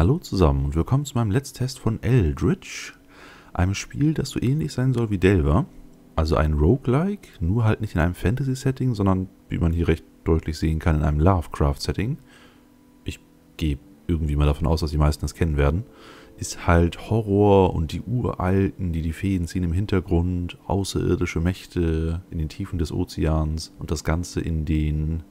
Hallo zusammen und willkommen zu meinem letzten Test von Eldritch, einem Spiel, das so ähnlich sein soll wie Delver, also ein Roguelike, nur halt nicht in einem Fantasy-Setting, sondern, wie man hier recht deutlich sehen kann, in einem Lovecraft-Setting. Ich gehe irgendwie mal davon aus, dass die meisten das kennen werden. Ist halt Horror und die Uralten, die Feen ziehen im Hintergrund, außerirdische Mächte in den Tiefen des Ozeans und das Ganze in den,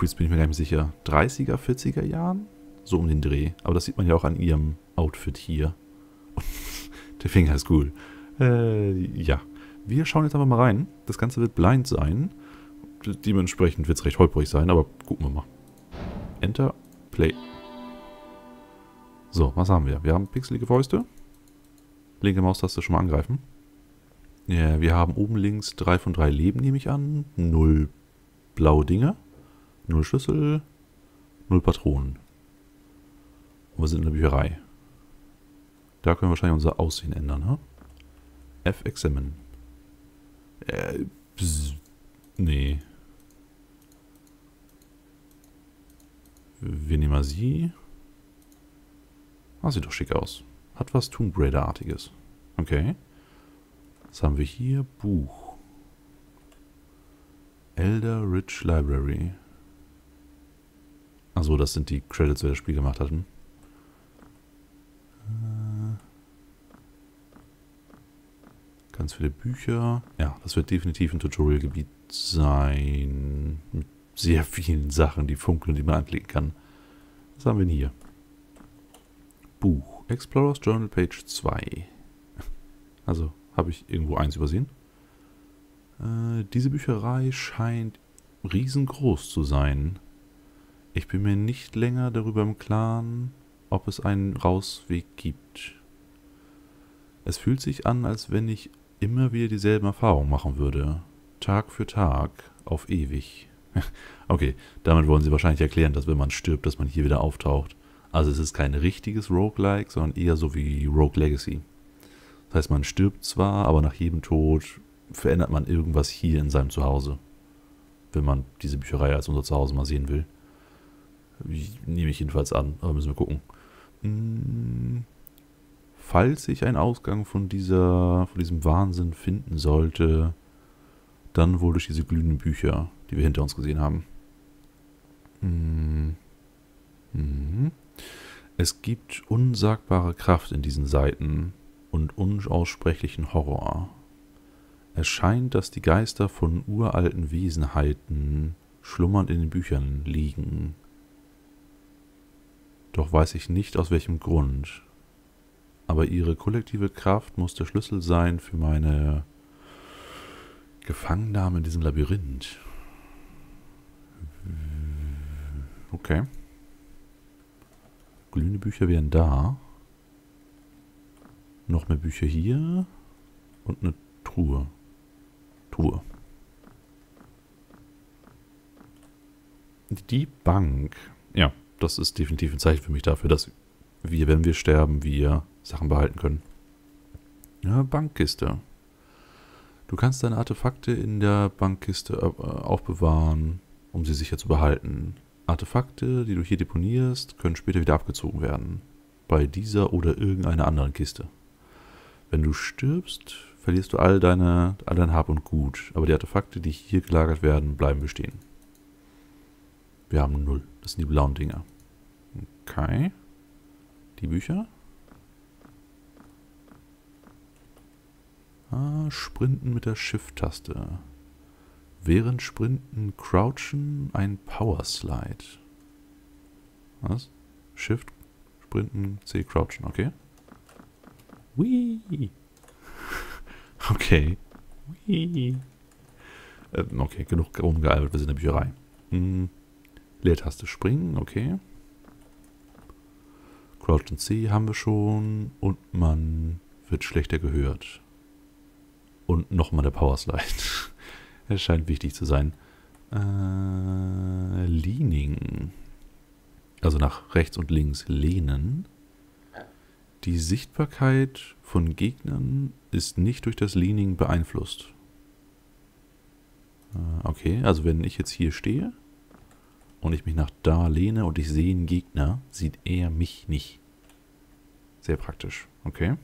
jetzt bin ich mir gar nicht sicher, 30er, 40er Jahren? So um den Dreh. Aber das sieht man ja auch an ihrem Outfit hier. Der Finger ist cool. Ja. Wir schauen jetzt einfach mal rein. Das Ganze wird blind sein. Dementsprechend wird es recht holprig sein, aber gucken wir mal. Enter, Play. So, was haben wir? Wir haben pixelige Fäuste. Linke Maustaste schon mal angreifen. Ja, wir haben oben links 3 von 3 Leben, nehme ich an. 0 blaue Dinge. 0 Schlüssel. 0 Patronen. Und wir sind in der Bücherei. Da können wir wahrscheinlich unser Aussehen ändern, ne? F-Examine. Nee. Wir nehmen mal sie. Ah, sieht doch schick aus. Hat was Tomb Raider-artiges. Okay. Was haben wir hier? Buch. Eldritch Library. Achso, das sind die Credits, die das Spiel gemacht hatten. Ganz viele Bücher. Ja, das wird definitiv ein Tutorial-Gebiet sein. Mit sehr vielen Sachen, die funkeln, die man anklicken kann. Was haben wir denn hier? Buch. Explorers Journal Page 2. Also, habe ich irgendwo eins übersehen. Diese Bücherei scheint riesengroß zu sein. Ich bin mir nicht länger darüber im Klaren, ob es einen Rausweg gibt. Es fühlt sich an, als wenn ich immer wieder dieselben Erfahrungen machen würde. Tag für Tag, auf ewig. Okay, damit wollen sie wahrscheinlich erklären, dass wenn man stirbt, dass man hier wieder auftaucht. Also es ist kein richtiges Roguelike, sondern eher so wie Rogue Legacy. Das heißt, man stirbt zwar, aber nach jedem Tod verändert man irgendwas hier in seinem Zuhause. Wenn man diese Bücherei als unser Zuhause mal sehen will. Nehme ich jedenfalls an, aber müssen wir gucken. Falls ich einen Ausgang von diesem Wahnsinn finden sollte, dann wohl durch diese glühenden Bücher, die wir hinter uns gesehen haben. Es gibt unsagbare Kraft in diesen Seiten und unaussprechlichen Horror. Es scheint, dass die Geister von uralten Wesenheiten schlummernd in den Büchern liegen. Doch weiß ich nicht, aus welchem Grund. Aber ihre kollektive Kraft muss der Schlüssel sein für meine Gefangennahme in diesem Labyrinth. Okay. Glühende Bücher wären da. Noch mehr Bücher hier. Und eine Truhe. Die Bank. Ja. Das ist definitiv ein Zeichen für mich dafür, dass wir, wenn wir sterben, wir Sachen behalten können. Ja, Bankkiste. Du kannst deine Artefakte in der Bankkiste aufbewahren, um sie sicher zu behalten. Artefakte, die du hier deponierst, können später wieder abgezogen werden. Bei dieser oder irgendeiner anderen Kiste. Wenn du stirbst, verlierst du all dein Hab und Gut. Aber die Artefakte, die hier gelagert werden, bleiben bestehen. Wir haben 0. Das sind die blauen Dinger. Okay. Die Bücher. Ah, Sprinten mit der Shift-Taste. Während Sprinten crouchen, ein Power-Slide. Was? Shift, Sprinten, C, crouchen. Okay. Whee. Okay. Whee. Okay, genug rumgealbert. Wir sind in der Bücherei. Leertaste springen, okay. Crouch und C haben wir schon. Und man wird schlechter gehört. Und nochmal der Powerslide. Er scheint wichtig zu sein. Leaning. Also nach rechts und links lehnen. Die Sichtbarkeit von Gegnern ist nicht durch das Leaning beeinflusst. Okay, also wenn ich jetzt hier stehe und ich mich nach da lehne und ich sehe einen Gegner, sieht er mich nicht. Sehr praktisch. Okay.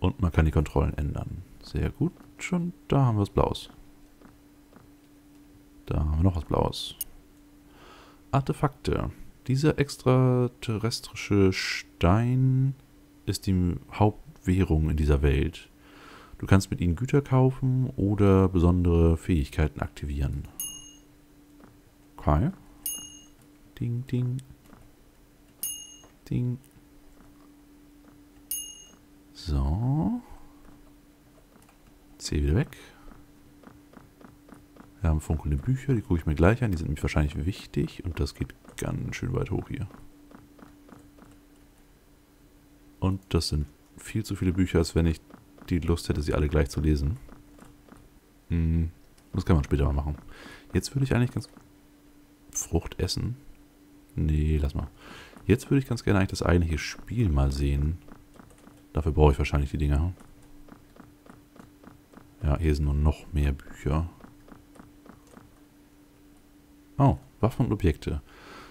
Und man kann die Kontrollen ändern. Sehr gut. Und da haben wir was Blaues. Da haben wir noch was Blaues. Artefakte. Dieser extraterrestrische Stein ist die Hauptwährung in dieser Welt. Du kannst mit ihnen Güter kaufen oder besondere Fähigkeiten aktivieren. Okay. Ding, ding. Ding. So. C wieder weg. Wir haben funkelnde Bücher, die gucke ich mir gleich an. Die sind nämlich wahrscheinlich wichtig und das geht ganz schön weit hoch hier. Und das sind viel zu viele Bücher, als wenn ich die Lust hätte, sie alle gleich zu lesen. Hm, das kann man später mal machen. Jetzt würde ich eigentlich ganz... Frucht essen? Nee, lass mal. Jetzt würde ich ganz gerne eigentlich das eigentliche Spiel mal sehen. Dafür brauche ich wahrscheinlich die Dinger. Ja, hier sind nur noch mehr Bücher. Oh, Waffen und Objekte.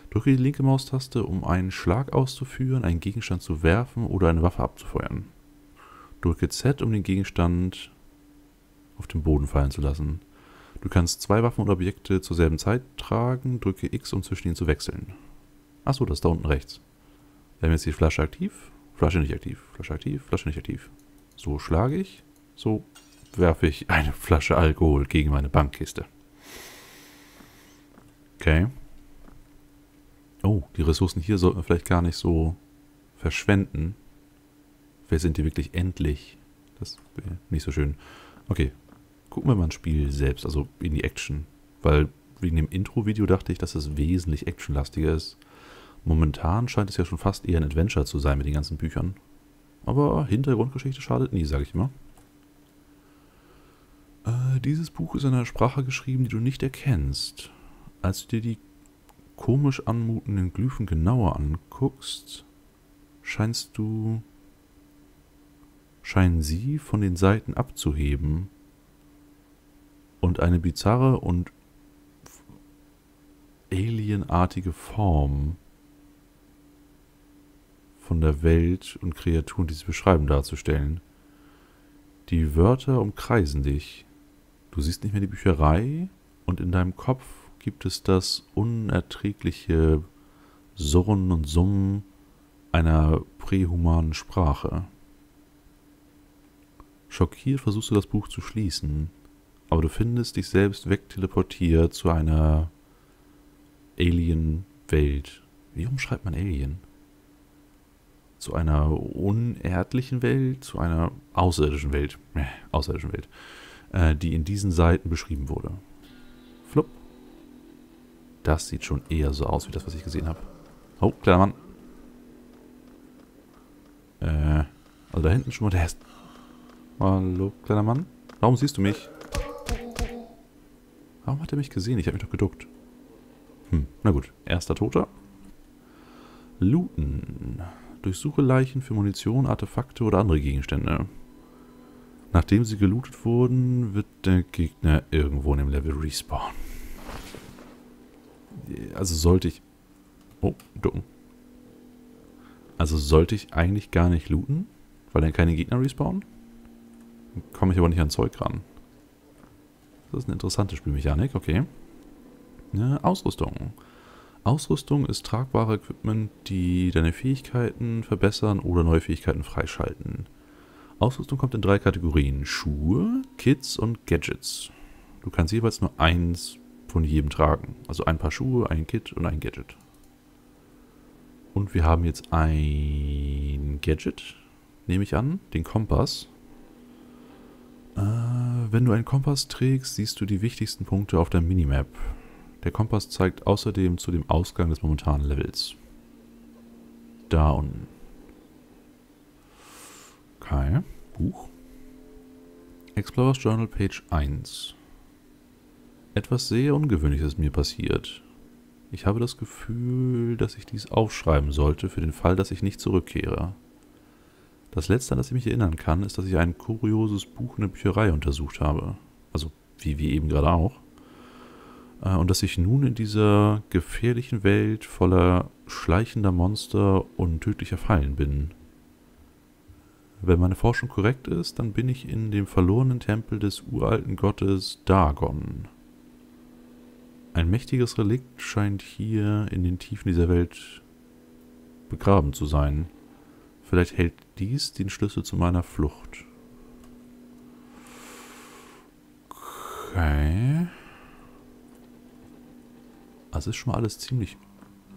Drücke die linke Maustaste, um einen Schlag auszuführen, einen Gegenstand zu werfen oder eine Waffe abzufeuern. Drücke Z, um den Gegenstand auf den Boden fallen zu lassen. Du kannst zwei Waffen oder Objekte zur selben Zeit tragen. Drücke X, um zwischen ihnen zu wechseln. Achso, das ist da unten rechts. Wir haben jetzt die Flasche aktiv. Flasche nicht aktiv. Flasche aktiv. Flasche nicht aktiv. So schlage ich. So werfe ich eine Flasche Alkohol gegen meine Bankkiste. Okay. Oh, die Ressourcen hier sollten wir vielleicht gar nicht so verschwenden. Vielleicht sind die wirklich endlich. Das wäre nicht so schön. Okay. Gucken wir mal ein Spiel selbst, also in die Action. Weil wegen dem Intro-Video dachte ich, dass es wesentlich actionlastiger ist. Momentan scheint es ja schon fast eher ein Adventure zu sein mit den ganzen Büchern. Aber Hintergrundgeschichte schadet nie, sage ich immer. Dieses Buch ist in einer Sprache geschrieben, die du nicht erkennst. Als du dir die komisch anmutenden Glyphen genauer anguckst, scheinen sie von den Seiten abzuheben. Und eine bizarre und alienartige Form von der Welt und Kreaturen, die sie beschreiben, darzustellen. Die Wörter umkreisen dich. Du siehst nicht mehr die Bücherei und in deinem Kopf gibt es das unerträgliche Surren und Summen einer prähumanen Sprache. Schockiert versuchst du das Buch zu schließen. Aber du findest dich selbst wegteleportiert zu einer Alien-Welt. Wie umschreibt man Alien? Zu einer unerdlichen Welt, zu einer außerirdischen Welt. Außerirdischen Welt. Die in diesen Seiten beschrieben wurde. Flupp. Das sieht schon eher so aus, wie das, was ich gesehen habe. Oh, kleiner Mann. Also da hinten schon mal der Hest. Hallo, kleiner Mann. Warum siehst du mich? Warum hat er mich gesehen? Ich habe mich doch geduckt. Hm, na gut. Erster Toter. Looten. Durchsuche Leichen für Munition, Artefakte oder andere Gegenstände. Nachdem sie gelootet wurden, wird der Gegner irgendwo in dem Level respawnen. Also sollte ich... Oh, ducken. Also sollte ich eigentlich gar nicht looten, weil dann keine Gegner respawnen? Dann komme ich aber nicht an Zeug ran. Das ist eine interessante Spielmechanik, okay. Ja, Ausrüstung. Ausrüstung ist tragbare Equipment, die deine Fähigkeiten verbessern oder neue Fähigkeiten freischalten. Ausrüstung kommt in 3 Kategorien. Schuhe, Kits und Gadgets. Du kannst jeweils nur eins von jedem tragen. Also ein paar Schuhe, ein Kit und ein Gadget. Und wir haben jetzt ein Gadget, nehme ich an, den Kompass. Wenn du einen Kompass trägst, siehst du die wichtigsten Punkte auf der Minimap. Der Kompass zeigt außerdem zu dem Ausgang des momentanen Levels. Da unten. Okay, Buch. Explorers Journal, Page 1. Etwas sehr Ungewöhnliches ist mir passiert. Ich habe das Gefühl, dass ich dies aufschreiben sollte, für den Fall, dass ich nicht zurückkehre. Das letzte, an das ich mich erinnern kann, ist, dass ich ein kurioses Buch in der Bücherei untersucht habe. Also, wie eben gerade auch. Und dass ich nun in dieser gefährlichen Welt voller schleichender Monster und tödlicher Fallen bin. Wenn meine Forschung korrekt ist, dann bin ich in dem verlorenen Tempel des uralten Gottes Dagon. Ein mächtiges Relikt scheint hier in den Tiefen dieser Welt begraben zu sein. Vielleicht hält dies den Schlüssel zu meiner Flucht. Okay. Es ist schon mal alles ziemlich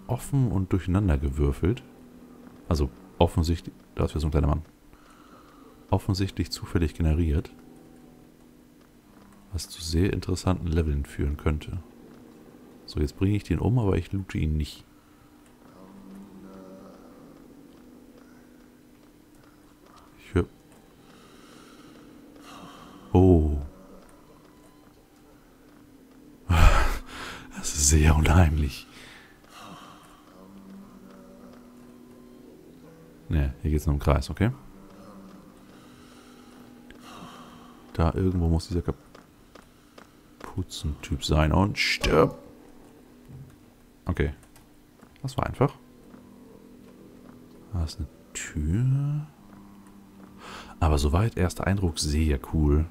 offen und durcheinander gewürfelt. Also offensichtlich, da ist wieder so ein kleiner Mann. Offensichtlich zufällig generiert. Was zu sehr interessanten Leveln führen könnte. So, jetzt bringe ich den um, aber ich loote ihn nicht. Ich höre... Oh. Das ist sehr unheimlich. Ne, hier geht's nur im Kreis, okay? Da irgendwo muss dieser Kapuzentyp sein und stirb! Okay. Das war einfach. Da ist eine Tür. Aber soweit erster Eindruck sehr cool.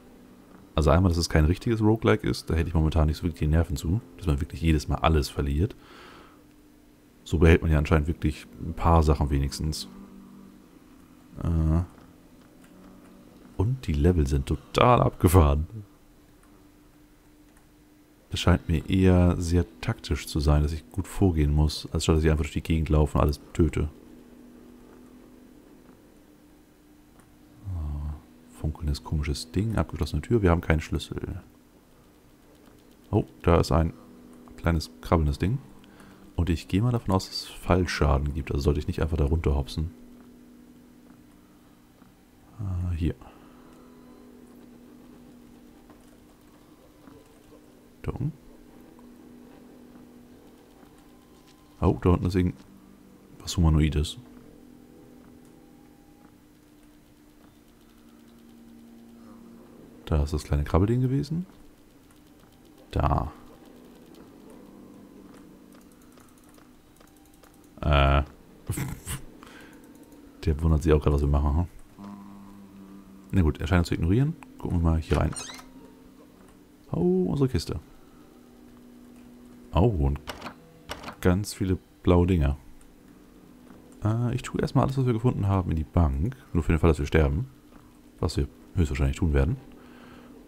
Also einmal, dass es kein richtiges Roguelike ist, da hätte ich momentan nicht so wirklich die Nerven zu, dass man wirklich jedes Mal alles verliert. So behält man ja anscheinend wirklich ein paar Sachen wenigstens. Und die Level sind total abgefahren. Das scheint mir eher sehr taktisch zu sein, dass ich gut vorgehen muss, als statt dass ich einfach durch die Gegend laufe und alles töte. Funkelndes komisches Ding, abgeschlossene Tür, wir haben keinen Schlüssel. Oh, da ist ein kleines krabbelndes Ding. Und ich gehe mal davon aus, dass es Fallschaden gibt, also sollte ich nicht einfach da runterhopsen. Hier. Da unten. Oh, da unten ist irgendwas Humanoides. Da ist das kleine Krabbelding gewesen. Da. Der wundert sich auch gerade, was wir machen. Hm? Na gut, er scheint uns zu ignorieren. Gucken wir mal hier rein. Oh, unsere Kiste. Oh, und ganz viele blaue Dinger. Ich tue erstmal alles, was wir gefunden haben, in die Bank. Nur für den Fall, dass wir sterben. Was wir höchstwahrscheinlich tun werden.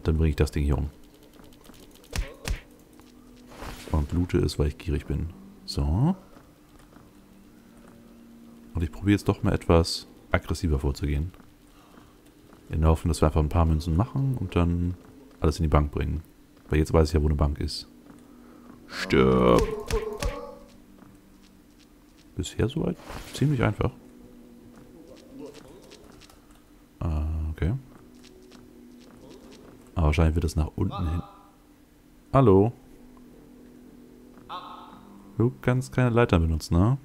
Dann bringe ich das Ding hier um. Und loote es, weil ich gierig bin. So. Und ich probiere jetzt doch mal etwas aggressiver vorzugehen. In der Hoffnung, dass wir einfach ein paar Münzen machen und dann alles in die Bank bringen. Weil jetzt weiß ich ja, wo eine Bank ist. Stirb! Bisher soweit ziemlich einfach. Okay. Aber wahrscheinlich wird das nach unten hin. Hallo. Du kannst keine Leiter benutzen, ne?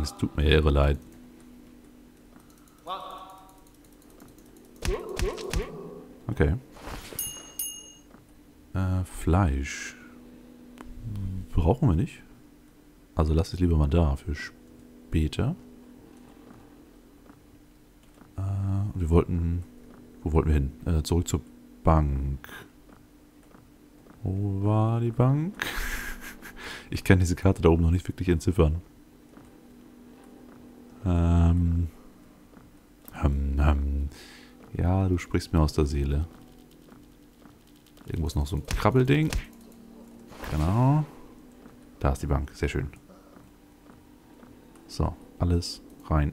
Es tut mir irre leid. Okay. Fleisch. Brauchen wir nicht. Also lass es lieber mal da für später. Wir wollten... Wo wollten wir hin? Zurück zur Bank. Wo war die Bank? Ich kann diese Karte da oben noch nicht wirklich entziffern. Ja, du sprichst mir aus der Seele. Irgendwo ist noch so ein Krabbelding. Genau. Da ist die Bank. Sehr schön. So, alles rein.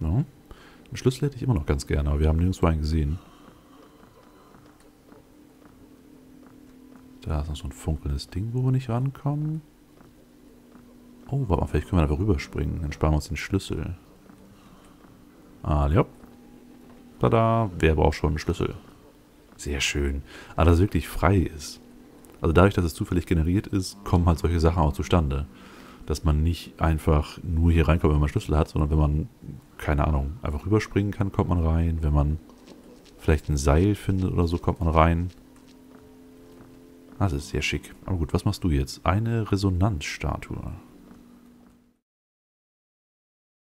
No. Einen Schlüssel hätte ich immer noch ganz gerne, aber wir haben nirgendwo einen gesehen. Da ist noch so ein funkelndes Ding, wo wir nicht rankommen. Oh, warte mal, vielleicht können wir da rüberspringen. Dann sparen wir uns den Schlüssel. Ah, ja. Tada, wäre aber auch schon ein Schlüssel. Sehr schön. Aber dass es wirklich frei ist. Also dadurch, dass es zufällig generiert ist, kommen halt solche Sachen auch zustande. Dass man nicht einfach nur hier reinkommt, wenn man Schlüssel hat, sondern wenn man, keine Ahnung, einfach rüberspringen kann, kommt man rein. Wenn man vielleicht ein Seil findet oder so, kommt man rein. Das ist sehr schick. Aber gut, was machst du jetzt? Eine Resonanzstatue.